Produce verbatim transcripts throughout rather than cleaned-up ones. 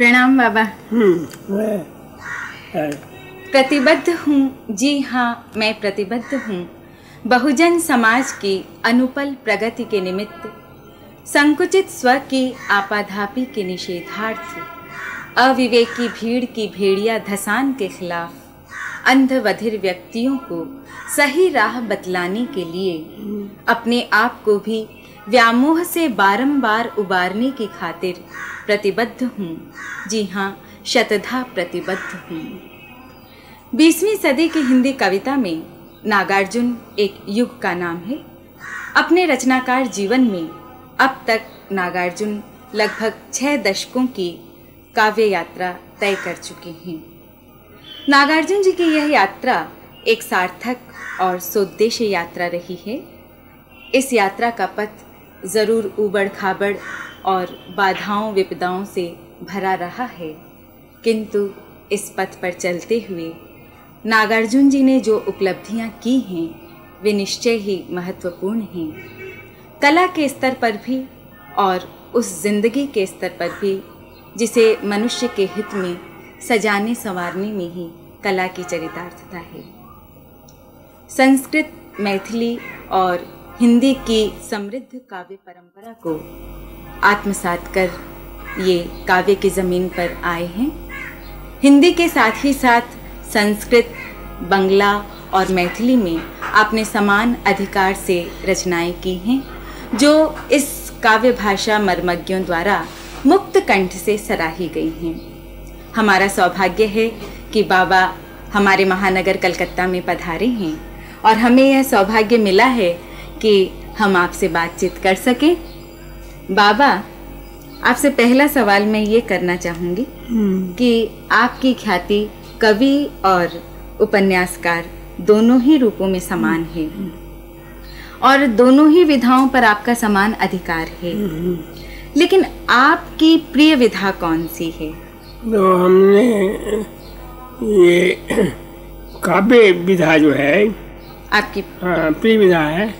प्रणाम बाबा। प्रतिबद्ध हूँ, जी हाँ मैं प्रतिबद्ध हूँ बहुजन समाज की अनुपल प्रगति के निमित्त, संकुचित स्व की आपाधापी के निषेधार्थ, अविवेकी भीड़ की भेड़िया धसान के खिलाफ, अंधवधिर व्यक्तियों को सही राह बतलाने के लिए, अपने आप को भी व्यामोह से बारंबार उबारने की खातिर प्रतिबद्ध हूँ, जी हाँ शतधा प्रतिबद्ध हूँ। बीसवीं सदी की हिंदी कविता में नागार्जुन एक युग का नाम है। अपने रचनाकार जीवन में अब तक नागार्जुन लगभग छः दशकों की काव्य यात्रा तय कर चुके हैं। नागार्जुन जी की यह यात्रा एक सार्थक और सोद्देश्य यात्रा रही है। इस यात्रा का पथ ज़रूर ऊबड़ खाबड़ और बाधाओं विपदाओं से भरा रहा है, किंतु इस पथ पर चलते हुए नागार्जुन जी ने जो उपलब्धियां की हैं वे निश्चय ही महत्वपूर्ण हैं। कला के स्तर पर भी और उस जिंदगी के स्तर पर भी जिसे मनुष्य के हित में सजाने संवारने में ही कला की चरितार्थता है। संस्कृत, मैथिली और हिंदी की समृद्ध काव्य परंपरा को आत्मसात कर ये काव्य की ज़मीन पर आए हैं। हिंदी के साथ ही साथ संस्कृत, बंगला और मैथिली में आपने समान अधिकार से रचनाएं की हैं जो इस काव्य भाषा मर्मज्ञों द्वारा मुक्त कंठ से सराही गई हैं। हमारा सौभाग्य है कि बाबा हमारे महानगर कलकत्ता में पधारे हैं और हमें यह सौभाग्य मिला है कि हम आपसे बातचीत कर सकें। बाबा, आपसे पहला सवाल मैं ये करना चाहूँगी कि आपकी ख्याति कवि और उपन्यासकार दोनों ही रूपों में समान है और दोनों ही विधाओं पर आपका समान अधिकार है, लेकिन आपकी प्रिय विधा कौन सी है? तो हमने ये काव्य विधा जो है आपकी हाँ प्रिय विधा है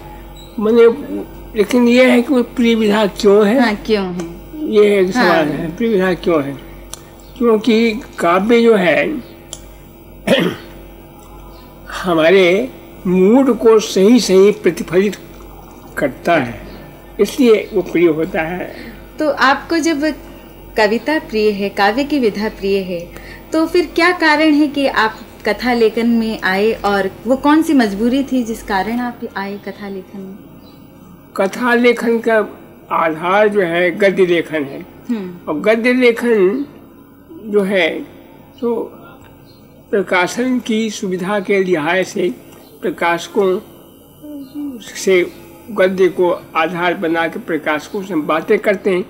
मैंने, लेकिन ये है कि वो प्रिय विधा क्यों है? हाँ, क्यों है ये एक हाँ, सवाल है। प्रिय विधा क्यों है? क्योंकि काव्य जो है हमारे मूड को सही सही प्रतिफलित करता है, इसलिए वो प्रिय होता है। तो आपको जब कविता प्रिय है, काव्य की विधा प्रिय है, तो फिर क्या कारण है कि आप कथा लेखन में आए और वो कौन सी मजबूरी थी जिस कारण आप आए कथा लेखन में? कथा लेखन का आधार जो है गद्य लेखन है और गद्य लेखन जो है तो प्रकाशन की सुविधा के लिहाज से प्रकाशकों से गद्य को आधार बना के प्रकाशकों से बातें करते हैं,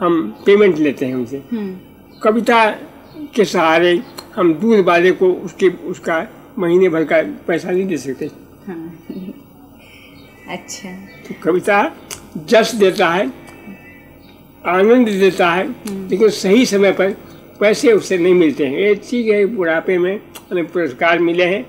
हम पेमेंट लेते हैं उनसे। कविता के सहारे हम दूध वाले को उसके उसका महीने भर का पैसा नहीं दे सकते। हाँ। अच्छा, तो कविता जस देता है, आनंद देता है, लेकिन सही समय पर पैसे उससे नहीं मिलते हैं। ये चीज़ है, बुढ़ापे में हमें पुरस्कार मिले हैं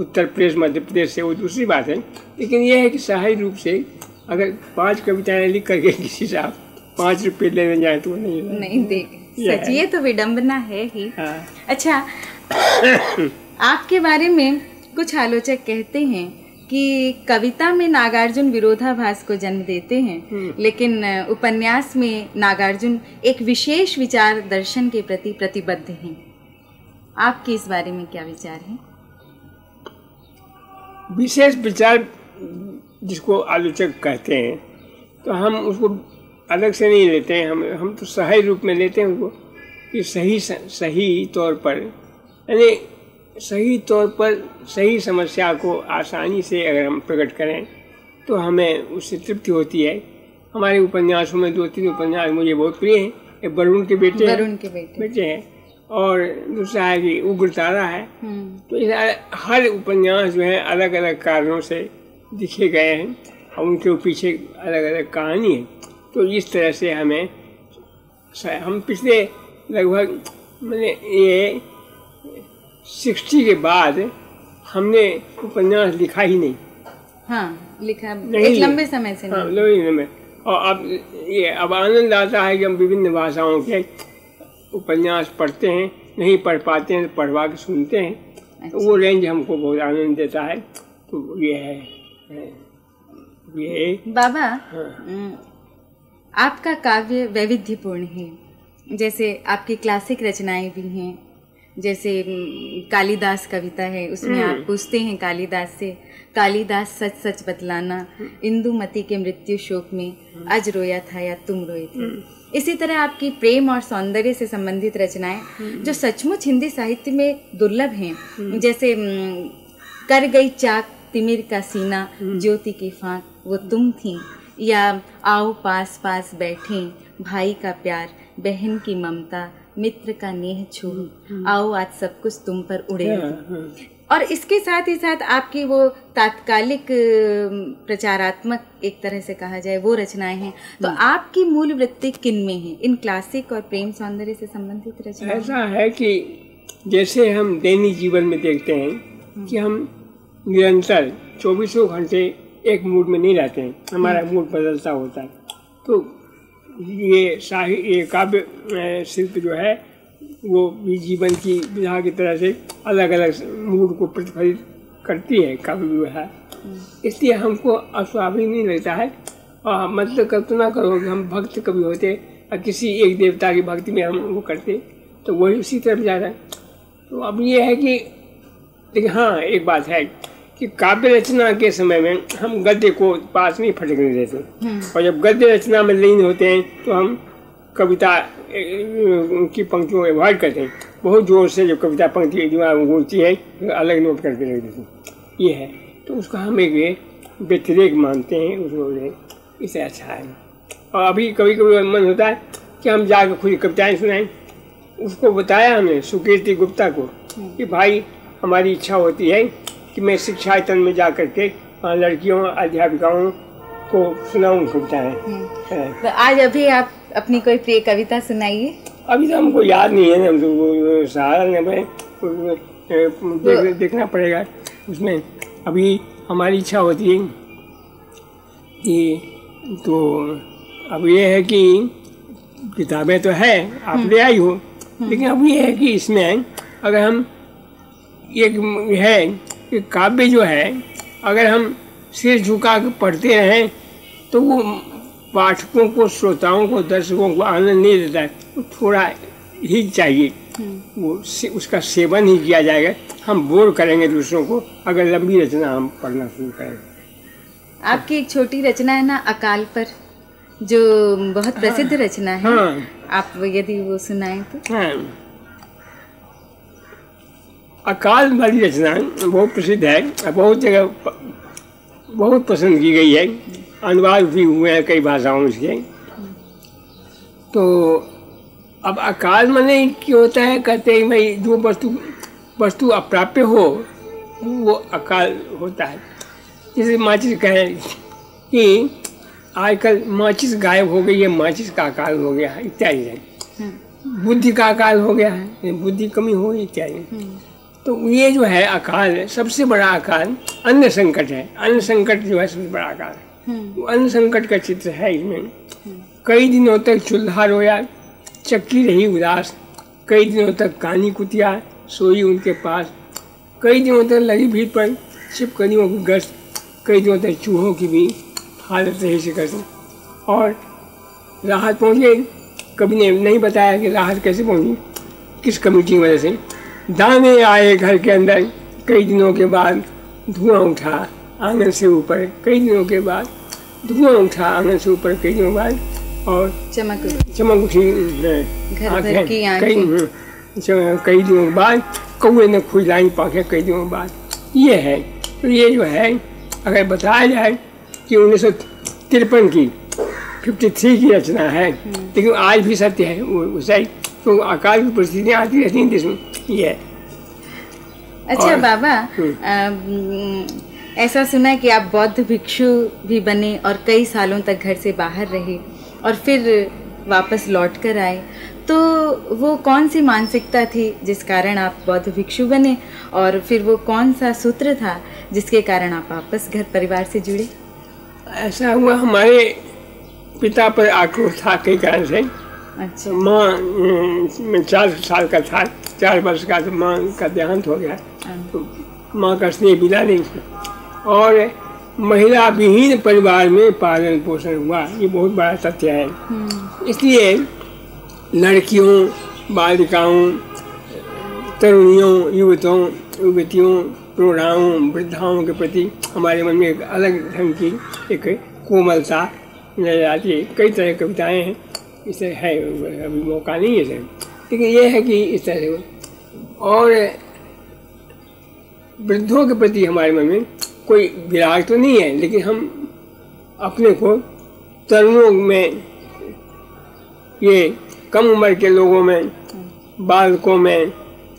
उत्तर प्रदेश, मध्य प्रदेश से, वो दूसरी बात है, लेकिन यह है कि सहाय रूप से अगर पाँच कविताएँ लिख करके किसी साहब पाँच रुपये लेने जाए तो नहीं नहीं दे। सच ये तो विडम्बना है ही। हाँ। अच्छा, आपके बारे में कुछ आलोचक कहते हैं कि कविता में नागार्जुन विरोधाभास को जन्म देते हैं, लेकिन उपन्यास में नागार्जुन एक विशेष विचार दर्शन के प्रति प्रतिबद्ध हैं। आपके इस बारे में क्या विचार है? विशेष विचार जिसको आलोचक कहते हैं तो हम उसको अलग से नहीं लेते हैं, हम हम तो सही रूप में लेते हैं उनको कि सही सही तौर पर, यानी सही तौर पर सही समस्या को आसानी से अगर हम प्रकट करें तो हमें उससे तृप्ति होती है। हमारे उपन्यासों में दो तीन उपन्यास मुझे बहुत प्रिय हैं। एक वरुण के बेटे वरुण के बेटे बेटे हैं और दूसरा है कि उग्रतारा है। तो इस हर उपन्यास जो है अलग अलग कारणों से लिखे गए हैं और उनके पीछे अलग अलग कहानी है। तो इस तरह से हमें हम पिछले लगभग मैंने ये सिक्सटी के बाद हमने उपन्यास लिखा ही नहीं। हाँ, लिखा नहीं, एक लंबे समय से। हाँ, लंबे समय। और अब ये अब आनंद आता है कि हम विभिन्न भाषाओं के उपन्यास पढ़ते हैं, नहीं पढ़ पाते हैं तो पढ़वा के सुनते हैं। अच्छा। वो रेंज हमको बहुत आनंद देता है। तो ये है, ये बाबा। हाँ। आपका काव्य वैविध्यपूर्ण है, जैसे आपकी क्लासिक रचनाएं भी हैं, जैसे कालिदास कविता है, उसमें आप पूछते हैं कालिदास से, कालिदास सच सच बतलाना, इंदुमती के मृत्यु शोक में आज रोया था या तुम रोए थे। इसी तरह आपकी प्रेम और सौंदर्य से संबंधित रचनाएं जो सचमुच हिंदी साहित्य में दुर्लभ हैं, जैसे कर गई चाक तिमिर का सीना ज्योति की फांक वो तुम थी, या आओ पास पास बैठें भाई का प्यार बहन की ममता मित्र का नेह छू, आओ आज सब कुछ तुम पर उड़े। और इसके साथ ही साथ आपकी वो तात्कालिक प्रचारात्मक एक तरह से कहा जाए वो रचनाएं हैं। तो आपकी मूल वृत्ति किन में है, इन क्लासिक और प्रेम सौंदर्य से संबंधित रचनाएं? ऐसा है कि जैसे हम दैनिक जीवन में देखते हैं कि हम निरंतर चौबीसों घंटे एक मूड में नहीं रहते हैं, हमारा मूड बदलता होता है। तो ये शाही ये काव्य शिल्प जो है वो भी जीवन की विधा की तरह से अलग अलग मूड को प्रतिफलित करती है काव्य विधा। इसलिए हमको अस्वाभाविक नहीं लगता है। और मतलब कल्पना करो कि हम भक्त कभी होते और किसी एक देवता की भक्ति में हम वो करते तो वही उसी तरफ जा रहे। तो अब ये है कि लेकिन हाँ एक बात है कि काव्य रचना के समय में हम गद्य को पास नहीं फटकने देते, और जब गद्य रचना में लीन होते हैं तो हम कविता की पंक्तियों को अवॉइड करते हैं। बहुत जोर से जो कविता पंक्ति दिमाग में घूमती है तो अलग नोट करके रख देते हैं। ये है, तो उसका हम एक व्यतिरेक मानते हैं, उसको इससे अच्छा है। और अभी कभी कभी मन होता है कि हम जाकर खुद कविताएँ सुनाएँ। उसको बताया हमने सुकीर्ति गुप्ता को कि भाई हमारी इच्छा होती है कि मैं शिक्षायतन में जा करके वहाँ लड़कियों अध्यापिकाओं को सुनाऊँ कविताएँ। तो आज अभी आप अपनी कोई प्रिय कविता सुनाइए। अभी तो हमको याद नहीं है, हम तो सहारा ने देखना पड़ेगा उसमें। अभी हमारी इच्छा होती है कि, तो अब ये है कि किताबें तो है आप ले आई हो, लेकिन अब ये है कि इसमें अगर हम एक है कि काव्य जो है अगर हम सिर झुका के पढ़ते रहें तो वो पाठकों को श्रोताओं को दर्शकों को आनंद नहीं देता है। वो थोड़ा ही चाहिए, वो उसका सेवन ही किया जाएगा। हम बोर करेंगे दूसरों को अगर लंबी रचना हम पढ़ना शुरू करें। आपकी एक छोटी रचना है ना अकाल पर, जो बहुत प्रसिद्ध हाँ, रचना है। हाँ, आप यदि वो सुनाएं तो। हाँ, अकाल वाली रचना बहुत प्रसिद्ध है, बहुत जगह बहुत पसंद की गई है, अनुवाद भी हुए हैं कई भाषाओं में इसके। तो अब अकाल माने क्यों होता है, कहते हैं भाई जो वस्तु वस्तु अप्राप्य हो वो अकाल होता है। जैसे माचिस कहें कि आजकल माचिस गायब हो गई है, माचिस का अकाल हो गया है इत्यादि है, बुद्धि का अकाल हो गया है, बुद्धि कमी हो गई इत्यादि। तो ये जो है अकाल है, सबसे बड़ा अकाल अन्न संकट है। अन्न संकट जो है सबसे बड़ा अकाल है। वो अन्न संकट का चित्र है इसमें। कई दिनों तक चूल्हा रोया, चक्की रही उदास, कई दिनों तक कानी कुतिया सोई उनके पास, कई दिनों तक लगी भीड़ पर छिपकलियों की गश्त, कई दिनों तक चूहों की भी हालत रही शिकस्त। और राहत पहुँचे, कभी ने नहीं बताया कि राहत कैसे पहुँची, किस कमेटी की वजह से। दाने आए घर के अंदर कई दिनों के बाद, धुआं उठा आंगन से ऊपर कई दिनों के बाद, धुआं उठा आंगन से ऊपर कई दिनों के बाद। और चमक चमक उठी आँखें कई दिनों के बाद, कौए ने खुजलाई पाँखें कई दिनों के बाद। ये है, तो ये जो है अगर बताया जाए कि उन्नीस सौ तिरपन की फिफ्टी थ्री की रचना है, लेकिन आज भी सत्य है उससे। तो अकाल की परिस्थितियाँ आती रहती हैं देश में। ये अच्छा बाबा, आ, ऐसा सुना है कि आप बौद्ध भिक्षु भी बने और कई सालों तक घर से बाहर रहे और फिर वापस लौट कर आए। तो वो कौन सी मानसिकता थी जिस कारण आप बौद्ध भिक्षु बने, और फिर वो कौन सा सूत्र था जिसके कारण आप वापस घर परिवार से जुड़े? ऐसा हुआ, हमारे पिता पर आक्रोश था कई कारण से, अच्छा। माँ चार साल का था, चार वर्ष का, तो माँ का देहांत हो गया, तो माँ का स्नेह मिला नहीं था और महिला विहीन परिवार में पालन पोषण हुआ। ये बहुत बड़ा तथ्य है। इसलिए लड़कियों, बालिकाओं, तरुणियों, युवतों, युवतियों, प्रौढ़ाओं, वृद्धाओं के प्रति हमारे मन में एक अलग ढंग की एक कोमलता नजर आती है। कई तरह की कविताएँ हैं, इसे है, अभी मौका नहीं है सर, लेकिन यह है कि इस तरह से। और वृद्धों के प्रति हमारे मन में कोई विराग तो नहीं है, लेकिन हम अपने को तरुणों में, ये कम उम्र के लोगों में, बालकों में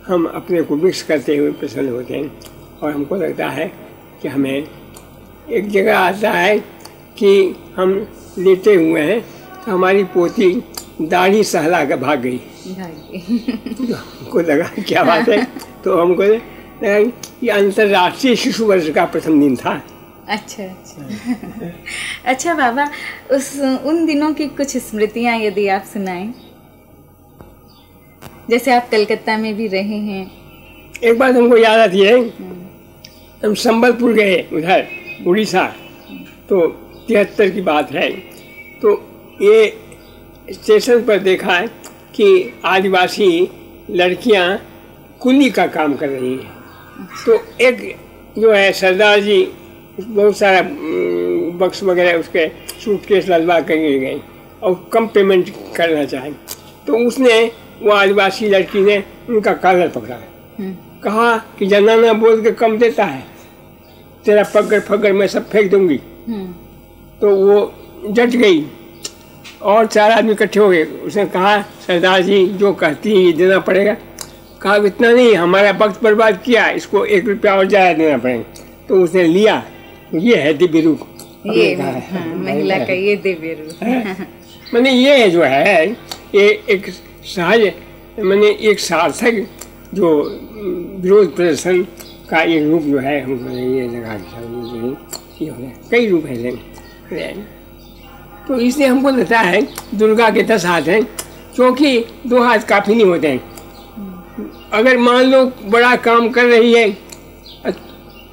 हम अपने को मिक्स करते हुए प्रसन्न होते हैं। और हमको लगता है कि हमें एक जगह आता है कि हम लेटे हुए हैं, तो हमारी पोती दाढ़ी सहला कर भाग गई, तो हमको लगा क्या बात है, तो हमको ये अंतर्राष्ट्रीय शिशु वर्ष का प्रथम दिन था। अच्छा अच्छा अच्छा बाबा, उस उन दिनों की कुछ स्मृतियाँ यदि आप सुनाएं, जैसे आप कलकत्ता में भी रहे हैं। एक बात हमको याद आती है, हम संबलपुर गए, उधर उड़ीसा, तो तिहत्तर की बात है, तो ये स्टेशन पर देखा कि आदिवासी लड़कियाँ कुली का काम कर रही हैं। तो एक जो है सरदार जी बहुत सारा बक्स वगैरह उसके सूटकेस लदवा कर ले गए और कम पेमेंट करना चाहे, तो उसने, वो आदिवासी लड़की ने उनका कॉलर पकड़ा, कहा कि जनाना बोल के कम देता है, तेरा पकड़ फकड़ मैं सब फेंक दूंगी। तो वो जट गई और चार आदमी इकट्ठे हो गए। उसने कहा सरदार जी जो कहती है देना पड़ेगा। कहा इतना नहीं, हमारा वक्त बर्बाद किया, इसको एक रुपया और ज़्यादा देना पड़ेगा। तो उसने लिया। ये है दिव्य रूप, ये हाँ, महिला का ये दिव्य रूप मैंने, ये जो है ये एक सहज, मैंने एक सार्थक जो विरोध प्रदर्शन का एक रूप जो है, हमको ये लगा कई रूप है। तो इसलिए हमको लगता है दुर्गा के दस हाथ हैं, क्योंकि दो हाथ काफ़ी नहीं होते हैं। अगर मान लो बड़ा काम कर रही है,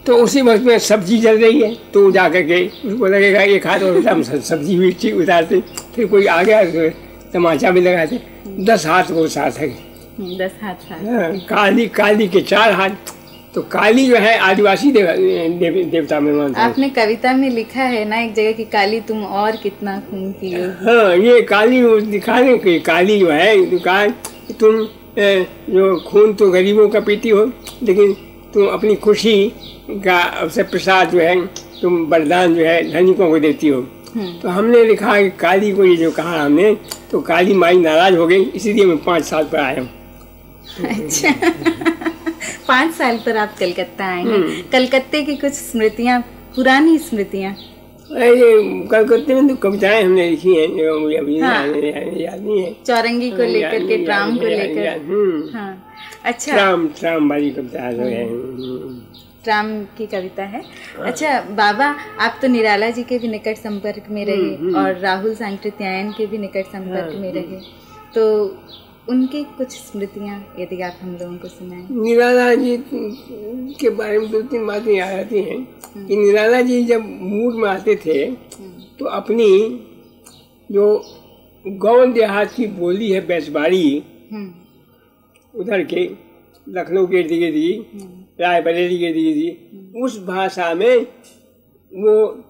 तो उसी वक्त में सब्जी जल रही है, तो जा कर के उसको लगेगा एक हाथ और हम सब्जी भी ठीक उतारते, फिर कोई आ गया तो तमाचा भी लगाते। दस हाथ वो साथ है, दस हाथ साथ। काली, काली के चार हाथ। तो काली जो है आदिवासी देव, देव, देवता में मानते हैं। आपने कविता में लिखा है ना एक जगह कि काली तुम और कितना खून पियोगी। हाँ, ये काली दिखाने की, काली जो है तुम जो खून तो गरीबों का पीती हो, लेकिन तुम अपनी खुशी का अवसर प्रसाद जो है, तुम वरदान जो है धनिकों को देती हो। तो हमने लिखा कि काली को ये जो कहा हमने, तो काली माई नाराज हो गई, इसीलिए मैं पाँच साल पर आया हूँ। अच्छा पाँच साल पर आप कलकत्ता आए हैं। कलकत्ते की कुछ स्मृतियाँ, पुरानी स्मृतियाँ। अरे कलकत्ते में तो कविताएं हमने लिखी हैं, जो मुझे अभी याद नहीं है। चौरंगी को लेकर के, ट्राम को लेकर। हाँ अच्छा, ट्राम ट्राम वाली कविता जो है, ट्राम की कविता है। अच्छा बाबा, आप तो निराला जी के भी निकट संपर्क में रहे और राहुल सांकृत्यायन के भी निकट संपर्क में रहे, तो उनकी कुछ स्मृतियाँ यदि आप हम लोगों को सुनाएं। निराला जी के बारे में दो तीन बातें याद आती हैं कि निराला जी जब मूड में आते थे, तो अपनी जो गाँव देहात की बोली है बैसबाड़ी, उधर के लखनऊ के धीरे धीरे, रायबरेली के धीरे धीरे, उस भाषा में वो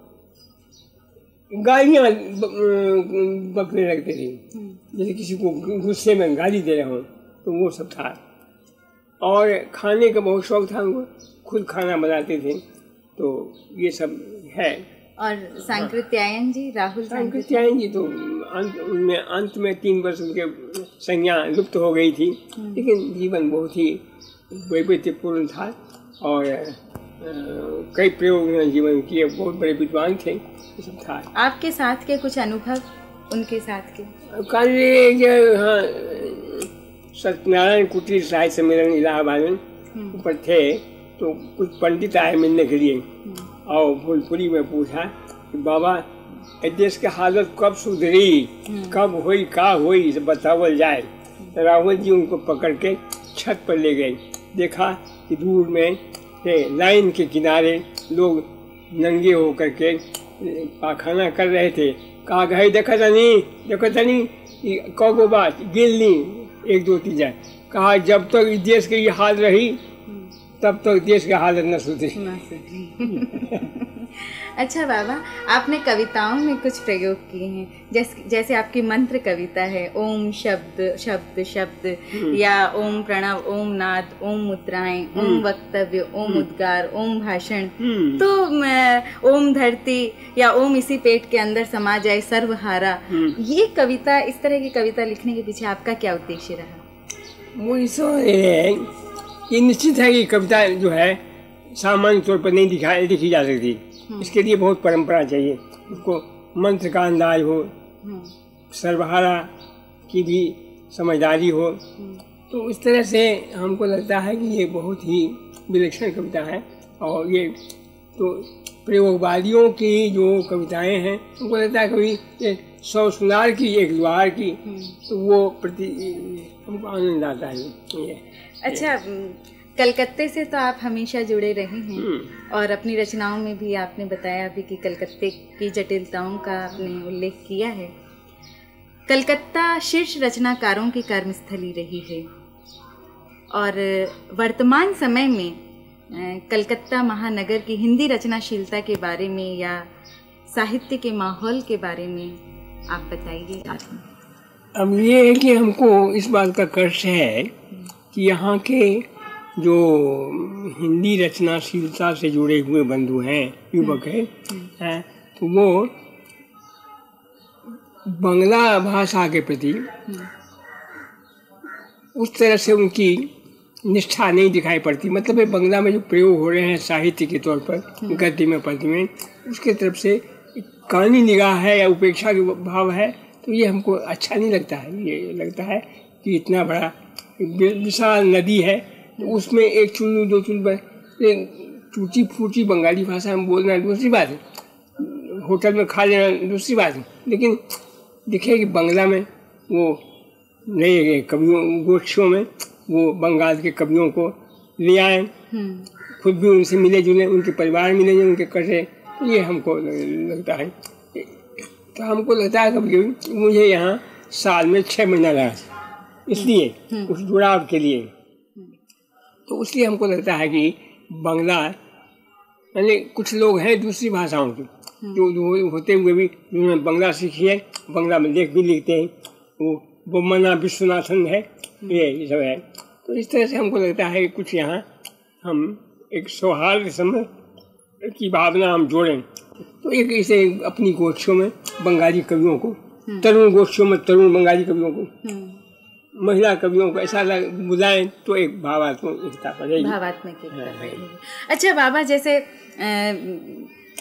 गालियाँ बकने लगते थे। जैसे किसी को गुस्से में गाली दे रहे हो, तो वो सब था। और खाने का बहुत शौक था उनको, खुद खाना बनाते थे, तो ये सब है। और सांकृत्यायन जी, राहुल सांकृत्यायन जी तो अंत उनमें अंत में तीन वर्ष उनके संज्ञा लुप्त हो गई थी, लेकिन जीवन बहुत ही वैविध्यपूर्ण था और कई प्रयोग ने जीवन किए, बहुत बड़े विद्वान थे, ये सब था। आपके साथ के कुछ अनुभव उनके साथ के? हाँ, सत्यनारायण कुटीर साहित्य सम्मेलन इलाहाबाद में ऊपर थे, तो कुछ पंडित आए मिलने के लिए और भोजपुरी में पूछा कि बाबा देश के हालत कब सुधरी, कब हुई का हुई बतावल जाए। रावण जी उनको पकड़ के छत पर ले गए। देखा कि दूर में लाइन के किनारे लोग नंगे होकर के पाखाना कर रहे थे। कहा गए देखा तनी देखो तनी कौगो बात गिल नहीं एक दो तीन जाए। कहा जब तक तो देश की ये हाल रही तब तक तो देश की हालत न सुधरी। अच्छा बाबा, आपने कविताओं में कुछ प्रयोग किए हैं, जैसे जैसे आपकी मंत्र कविता है ओम शब्द शब्द शब्द, या ओम प्रणव ओम नाद ओम मुद्राएं ओम वक्तव्य ओम उद्गार ओम भाषण, तो ओम धरती या ओम इसी पेट के अंदर समा जाए सर्वहारा। ये कविता, इस तरह की कविता लिखने के पीछे आपका क्या उद्देश्य रहा? ये निश्चित है कि कविता जो है सामान्य तौर पर नहीं दिखा लिखी जा सकती, इसके लिए बहुत परंपरा चाहिए। उसको मंत्र का अंदाज हो, सर्वहारा की भी समझदारी हो, तो इस तरह से हमको लगता है कि ये बहुत ही विलक्षण कविता है। और ये तो प्रयोगवादियों की जो कविताएं हैं उनको लगता है कभी सौ सुनार की एक द्वार की, तो वो प्रति हमको आनंद आता है ये। अच्छा, कलकत्ते से तो आप हमेशा जुड़े रहे हैं और अपनी रचनाओं में भी आपने बताया भी कि कलकत्ते की जटिलताओं का आपने उल्लेख किया है। कलकत्ता शीर्ष रचनाकारों की कर्मस्थली रही है और वर्तमान समय में कलकत्ता महानगर की हिंदी रचनाशीलता के बारे में या साहित्य के माहौल के बारे में आप बताइए। अब ये है कि हमको इस बात का कर्ज है कि यहाँ के जो हिंदी रचनाशीलता से जुड़े हुए बंधु हैं, युवक हैं, तो वो बंगला भाषा के प्रति उस तरह से उनकी निष्ठा नहीं दिखाई पड़ती। मतलब बंगला में जो प्रयोग हो रहे हैं साहित्य के तौर पर, गद्य में पद्य में, उसके तरफ से कानी निगाह है या उपेक्षा के भाव है, तो ये हमको अच्छा नहीं लगता है। ये लगता है कि इतना बड़ा विशाल नदी है, उसमें एक चुनू दो चुन टूटी फूटी बंगाली भाषा में बोलना दूसरी बात है, होटल में खा लेना दूसरी बात है, लेकिन दिखे कि बंगला में वो नए कवियों गोष्ठियों में वो बंगाल के कवियों को ले आए, खुद भी उनसे मिले जुले, उनके परिवार मिले जुले, उनके कटे, ये हमको लगता है। तो हमको लगता है कभी कभी मुझे यहाँ साल में छः महीना लगा, इसलिए उस जुड़ाव के लिए, तो उसलिए हमको लगता है कि बंगला यानी कुछ लोग हैं दूसरी भाषाओं के जो जो होते हुए भी जिन्होंने बंगला सीखी है, बंगला में लेख भी लिखते हैं, वो बोमना विश्वनाथन है, ये सब है। तो इस तरह से हमको लगता है कि कुछ यहाँ हम एक सौहार्द समझ की भावना हम जोड़ें, तो एक इसे अपनी गोष्ठियों में बंगाली कवियों को, तरुण गोष्ठियों में तरुण बंगाली कवियों को, महिला कवियों को ऐसा बुलाएं, तो एक भावात्मक एकता पड़ेगी। भावात्मक एकता पड़ेगी। अच्छा बाबा, जैसे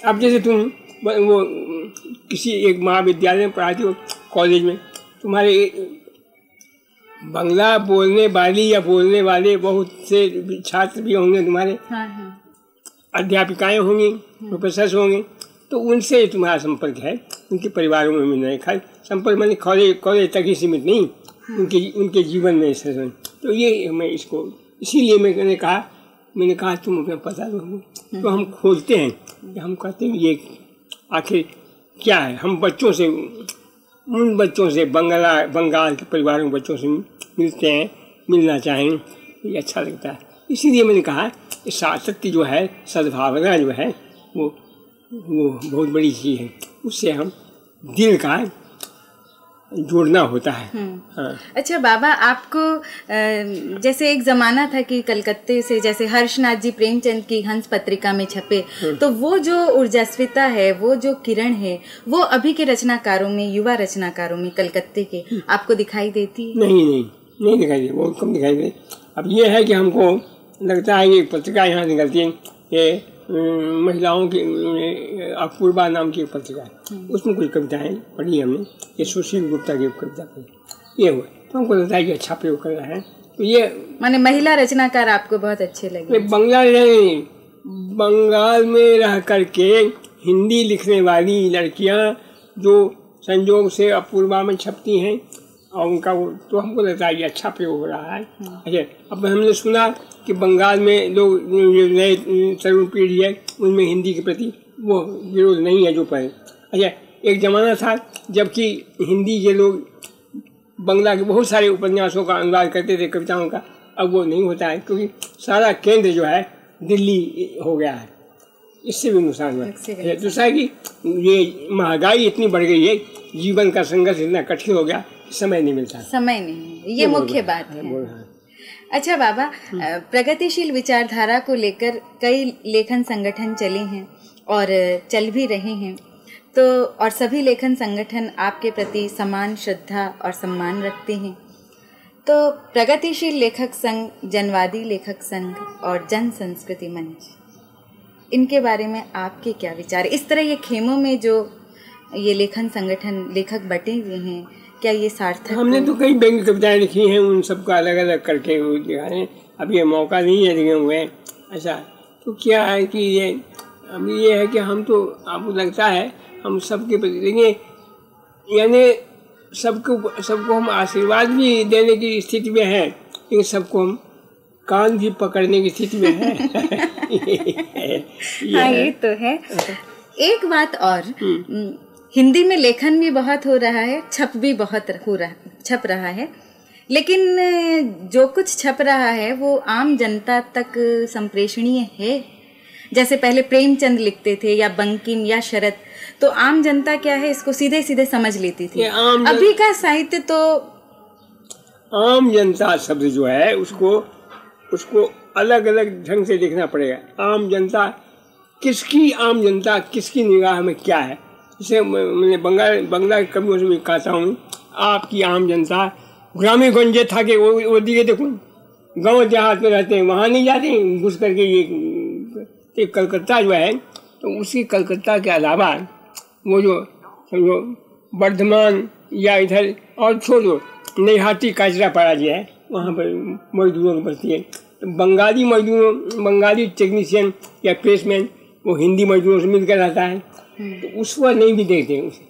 अब जैसे तुम वो किसी एक महाविद्यालय में पढ़ाती हो, कॉलेज में, तुम्हारे बंगला बोलने वाली या बोलने वाले बहुत से छात्र भी होंगे तुम्हारे, हाँ हाँ। अध्यापिकाएं होंगी, प्रोफेसर्स होंगे, तो उनसे तुम्हारा संपर्क है, उनके परिवारों में मिलना खाली संपर्क, मैंने कॉलेज कॉलेज तक ही सीमित नहीं, उनके उनके जीवन में ऐसे। तो ये मैं इसको इसीलिए मैंने कहा मैंने कहा तुम अपना पता दो, तो हम खोजते हैं, हम कहते हैं ये आखिर क्या है। हम बच्चों से, उन बच्चों से बंगला बंगाल के परिवारों के बच्चों से मिलते हैं, मिलना चाहें, ये अच्छा लगता है। इसीलिए मैंने कहा कि सातत्य जो है, सद्भावना जो है, वो वो बहुत बड़ी चीज़ है, उससे हम दिल का जोड़ना होता है। हाँ। अच्छा बाबा, आपको जैसे एक ज़माना था कि कलकत्ते से जैसे हर्षनाथ जी प्रेमचंद की हंस पत्रिका में छपे, तो वो जो ऊर्जास्विता है, वो जो किरण है, वो अभी के रचनाकारों में, युवा रचनाकारों में कलकत्ते के आपको दिखाई देती है? नहीं नहीं नहीं दिखाई देती, बहुत कम दिखाई देती। अब ये है कि हमको लगता है कि पत्रिका यहाँ निकलती है, ये महिलाओं की अपूर्वा नाम की पत्रिका है, उसमें कुछ कविताएं पढ़ी हमने, ये सुशील गुप्ता की कविता पढ़ी, ये हुआ, तो हमको लगता है कि अच्छा प्रयोग कर रहा है। तो ये माने महिला रचनाकार आपको बहुत अच्छे लगे। बंगला नहीं, बंगाल में रह करके हिंदी लिखने वाली लड़कियां जो संजोग से अपूर्वा में छपती हैं और उनका वो तो हमको लगता है ये अच्छा प्रयोग हो रहा है। अच्छा, अब हमने सुना कि बंगाल में लोग जो नए तरुण पीढ़ी है उनमें हिंदी के प्रति वो विरोध नहीं है जो पहले। अच्छा, एक ज़माना था जबकि हिंदी के लोग बंगला के बहुत सारे उपन्यासों का अनुवाद करते थे, कविताओं का। अब वो नहीं होता है क्योंकि सारा केंद्र जो है दिल्ली हो गया है, इससे भी नुकसान है। दूसरा कि ये महंगाई इतनी बढ़ गई है, जीवन का संघर्ष इतना कठिन हो गया, समय नहीं मिलता, समय नहीं, ये मुख्य बात है। अच्छा बाबा, प्रगतिशील विचारधारा को लेकर कई लेखन संगठन चले हैं और चल भी रहे हैं, तो और सभी लेखन संगठन आपके प्रति समान श्रद्धा और सम्मान रखते हैं। तो प्रगतिशील लेखक संघ, जनवादी लेखक संघ और जन संस्कृति मंच, इनके बारे में आपके क्या विचार? इस तरह ये खेमों में जो ये लेखन संगठन, लेखक बटे हुए हैं, क्या ये सार्थक? हमने तो कई व्यंग्य कविताएं लिखी हैं, उन सबका अलग अलग करके दिखाएं, अब ये मौका नहीं है लिखे हुए। अच्छा, तो क्या है कि ये अब ये है कि हम तो आपको लगता है हम सबके प्रति देखें, यानी सबको सबको हम आशीर्वाद भी देने की स्थिति में हैं, लेकिन सबको हम कान भी पकड़ने की स्थिति में हैं। हाँ, ये तो है। एक बात और, हिंदी में लेखन भी बहुत हो रहा है, छप भी बहुत हो रहा छप रहा है, लेकिन जो कुछ छप रहा है वो आम जनता तक संप्रेषणीय है? जैसे पहले प्रेमचंद लिखते थे या बंकिम या शरत, तो आम जनता क्या है इसको सीधे सीधे समझ लेती थी। जन... अभी का साहित्य तो आम जनता शब्द जो है उसको उसको अलग अलग ढंग से देखना पड़ेगा। आम जनता किसकी, आम जनता किसकी निगाह में क्या है? जैसे मैंने बंगाल बंगला के कवियों से भी कहता हूँ, आपकी आम जनता ग्रामीण गंजे था कि वो वो दिए देखो, गाँव देहात में रहते हैं वहाँ नहीं जाते हैं घुस करके। ये कलकत्ता जो है तो उसी कलकत्ता के अलावा वो जो समझो बर्धमान या इधर और छोड़ो नैहाटी काजरा पाड़ा जो है वहाँ पर मजदूरों की बस्ती है, तो बंगाली मजदूरों बंगाली टेक्नीशियन या प्रेसमैन वो हिंदी मजदूरों से मिलकर रहता है, तो उस पर नहीं भी देखते उसे।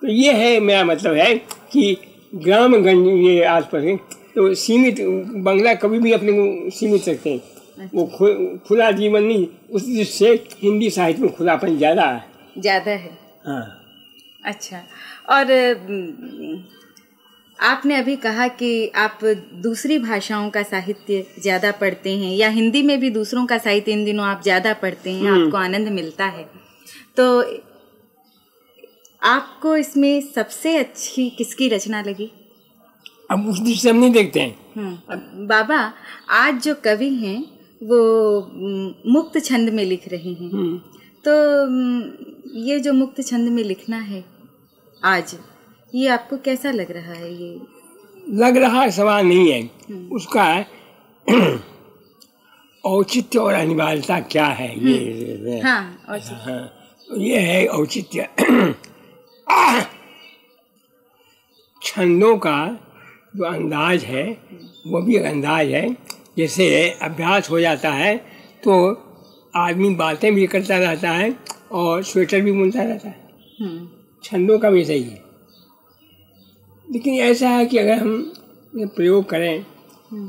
तो ये है, मेरा मतलब है कि ग्रामगंज ये आस पास है तो सीमित बंगला कभी भी अपने को सीमित रखते हैं, वो खुला जीवन नहीं। उस दृष्टि से हिंदी साहित्य में खुलापन ज़्यादा है ज़्यादा है हाँ। अच्छा, और आपने अभी कहा कि आप दूसरी भाषाओं का साहित्य ज़्यादा पढ़ते हैं या हिंदी में भी दूसरों का साहित्य इन दिनों आप ज़्यादा पढ़ते हैं, आपको आनंद मिलता है, तो आपको इसमें सबसे अच्छी किसकी रचना लगी? अब उस दृष्टि से हम नहीं देखते हैं। अब बाबा, आज जो कवि हैं वो मुक्त छंद में लिख रहे हैं, तो ये जो मुक्त छंद में लिखना है आज, ये आपको कैसा लग रहा है? ये लग रहा है, सवाल नहीं है उसका, है औचित्य और अनिवार्यता क्या है ये। हाँ, हाँ, ये है औचित्य। छंदों का जो अंदाज है वो भी एक अंदाज है, जैसे अभ्यास हो जाता है तो आदमी बातें भी करता रहता है और स्वेटर भी बुनता रहता है, छंदों का भी सही है। लेकिन ऐसा है कि अगर हम प्रयोग करें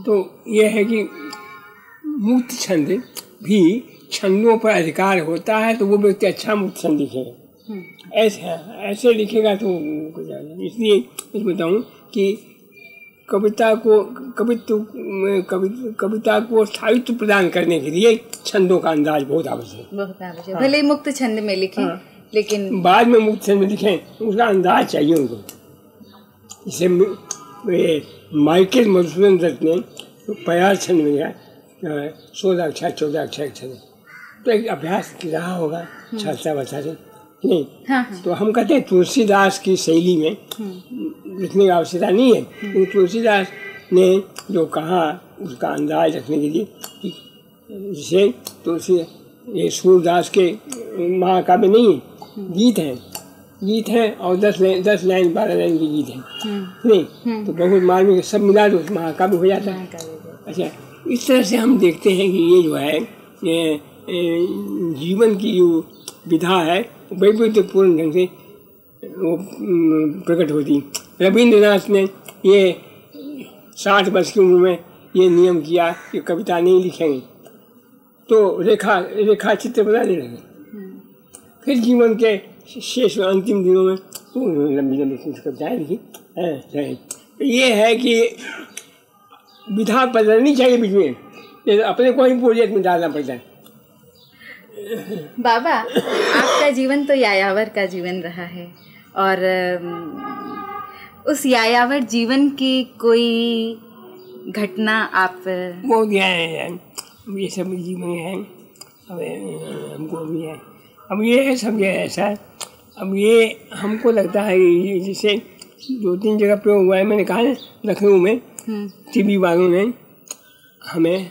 तो यह है कि मुक्त छंद भी, छंदों पर अधिकार होता है तो वो व्यक्ति अच्छा मुक्त छंद लिखेगा, ऐसा ऐसे लिखेगा तो। इसलिए मैं बताऊँ कि कविता को कवित्व कविता को स्थायित्व प्रदान करने के लिए छंदों का अंदाज बहुत आवश्यक बहुत आवश्यक हाँ। भले मुक्त छंद में लिखें हाँ। लेकिन बाद में मुक्त छंद में लिखें, उसका अंदाज चाहिए उनको। इसे माइकल मधुसूदन दत्त ने प्यार छंद में लिखा सोलह अक्षर चौदह अक्षर छंद, तो एक अभ्यास रहा होगा छात्रा बच्चा से नहीं हाँ, हाँ। तो हम कहते हैं तुलसीदास की शैली में लिखने की आवश्यकता नहीं है, क्योंकि तो तुलसीदास ने जो कहा उसका अंदाज रखने के लिए, जिसे तुलसी ये सूरदास के महाकाव्य नहीं है, गीत हैं गीत है और दस लाइन दस लाइन बारह लाइन की गीत है नहीं, तो बहुत मार्मिक सब मिला दो महाकाव्य हो जाता है। अच्छा, इस तरह से हम देखते हैं कि ये जो है ए, ए, जीवन की जो विधा है वैविध्यपूर्ण ढंग से वो प्रकट होती। रवीन्द्रनाथ ने ये साठ वर्ष की उम्र में ये नियम किया कि कविता नहीं लिखेंगे, तो रेखा रेखा चित्र बनाने लगे। फिर जीवन के शेष अंतिम दिनों में लंबी लंबी कुछ कविताएँ लिखी हैं। ये है कि विधा बदलनी चाहिए बीच में, अपने को ही प्रोजेक्ट में डालना पड़ता है। बाबा, आपका जीवन तो यायावर का जीवन रहा है, और उस यायावर जीवन की कोई घटना आप वो क्या है? ये सब जीवन है, अब हमको भी है, अब ये सब ये ऐसा है। अब ये हमको लगता है ये जैसे दो तीन जगह प्रयोग हुआ है, मैंने कहा है लखनऊ में टीवी वालों ने हमें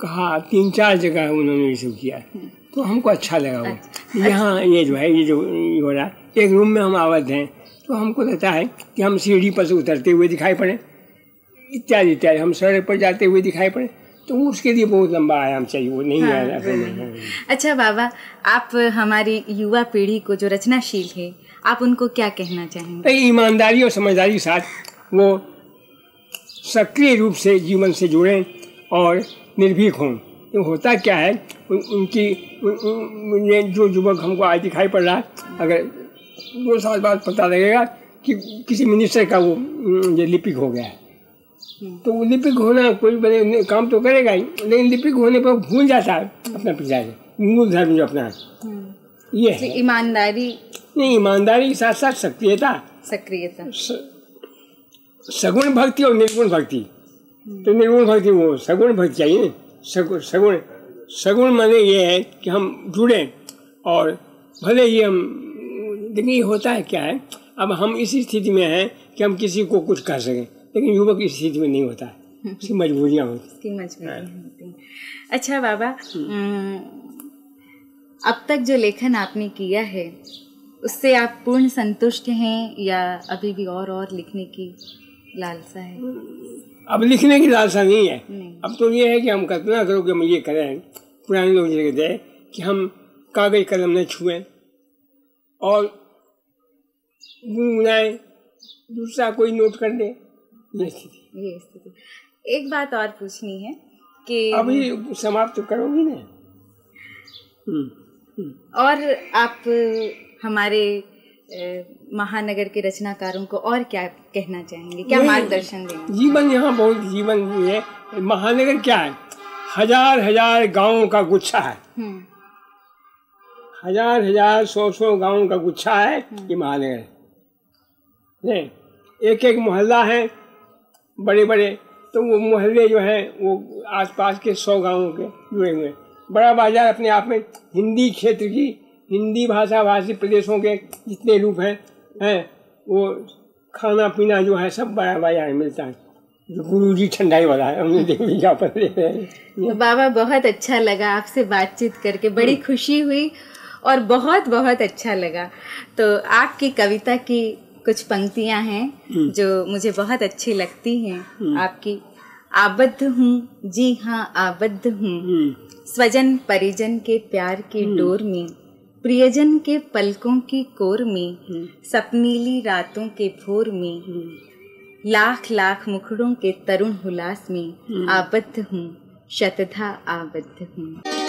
कहा, तीन चार जगह उन्होंने ये सब किया, तो हमको अच्छा लगा। वो यहाँ ये जो है ये जो ये हो रहा है, एक रूम में हम आबद्ध हैं, तो हमको लगता है कि हम सीढ़ी पर से उतरते हुए दिखाई पड़े, इत्यादि इत्यादि, हम सड़क पर जाते हुए दिखाई पड़े, तो उसके लिए बहुत लंबा आयाम चाहिए, वो नहीं हाँ, आया हाँ, हाँ। अच्छा बाबा, आप हमारी युवा पीढ़ी को जो रचनाशील है, आप उनको क्या कहना चाहेंगे? ईमानदारी और समझदारी के साथ वो सक्रिय रूप से जीवन से जुड़ें और निर्भीक हों। तो होता क्या है उन, उनकी उन, उन, ये जो युवक हमको आज दिखाई पड़ रहा है, अगर दो साल बाद पता लगेगा कि किसी मिनिस्टर का वो ये लिपिक हो गया है, तो वो लिपिक होना कोई बड़े काम तो करेगा ही, लेकिन लिपिक होने पर भूल जाता है अपना पिता मूल धर्म जो अपना ये है। ईमानदारी नहीं, ईमानदारी के साथ साथ सक्रियता सक्रियता सगुण भक्ति और निर्गुण भक्ति। तो निर्गुण भक्ति वो सगुण भक्ति चाहिए, सगुण सगुण सगुण माने ये है कि हम जुड़ें, और भले ही हम देखिए होता है क्या है, अब हम इस स्थिति में हैं कि हम किसी को कुछ कह सकें, लेकिन युवक इस स्थिति में नहीं होता है, उसकी मजबूरियाँ होती हैं। अच्छा बाबा, अब तक जो लेखन आपने किया है उससे आप पूर्ण संतुष्ट हैं या अभी भी और और लिखने की लालसा है? अब लिखने की लालसा नहीं है, नहीं। अब तो ये है कि हम कल्पना करो कि हम ये करें, पुराने लोग ये कहते हैं कि हम कागज कलम न छुएं और गुनगुनाएं, दूसरा कोई नोट कर दे, ये स्थिति ये स्थिति। एक बात और पूछनी है कि अभी समाप्त तो करोगी ना? हुँ, हुँ। और आप हमारे महानगर के रचनाकारों को और क्या कहना चाहेंगे, क्या मार्गदर्शन देंगे? जीवन यहाँ बहुत जीवन है। महानगर क्या है? हजार हजार गांवों का गुच्छा है, हजार हजार सौ सौ गांवों का गुच्छा है ये महानगर है। एक एक मोहल्ला है बड़े बड़े, तो वो मोहल्ले जो हैं वो आसपास के सौ गांवों के जुड़े हुए। बड़ा बाजार अपने आप में हिंदी क्षेत्र की, हिंदी भाषा भाषी प्रदेशों के जितने रूप हैं हैं वो खाना पीना जो है सब बड़ा बाजार में मिलता है। जो गुरु जी ठंडाई वाला है, हमने देख लिया पर। बाबा, बहुत अच्छा लगा आपसे बातचीत करके, बड़ी खुशी हुई और बहुत बहुत अच्छा लगा। तो आपकी कविता की कुछ पंक्तियां हैं जो मुझे बहुत अच्छी लगती हैं आपकी। आबद्ध हूँ, जी हाँ आबद्ध हूँ, स्वजन परिजन के प्यार की डोर में, प्रियजन के पलकों की कोर में, सपनीली रातों के भोर में, लाख लाख मुखड़ों के तरुण हुलास में आबद्ध हूँ, शतधा आबद्ध हूँ।